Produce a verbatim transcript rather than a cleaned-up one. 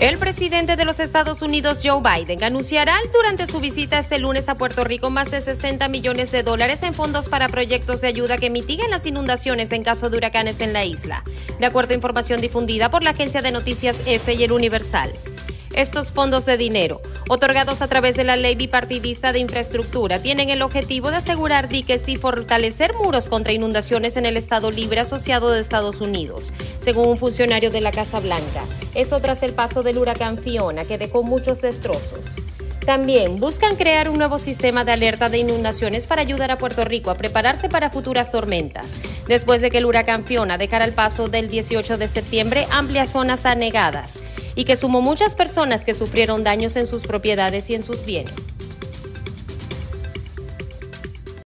El presidente de los Estados Unidos, Joe Biden, anunciará durante su visita este lunes a Puerto Rico más de sesenta millones de dólares en fondos para proyectos de ayuda que mitiguen las inundaciones en caso de huracanes en la isla, de acuerdo a información difundida por la agencia de noticias E F E y El Universal. Estos fondos de dinero, otorgados a través de la Ley Bipartidista de Infraestructura, tienen el objetivo de asegurar diques y fortalecer muros contra inundaciones en el Estado Libre Asociado de Estados Unidos, según un funcionario de la Casa Blanca. Eso tras el paso del huracán Fiona, que dejó muchos destrozos. También buscan crear un nuevo sistema de alerta de inundaciones para ayudar a Puerto Rico a prepararse para futuras tormentas. Después de que el huracán Fiona dejara el paso del dieciocho de septiembre, amplias zonas anegadas, y que sumó muchas personas que sufrieron daños en sus propiedades y en sus bienes.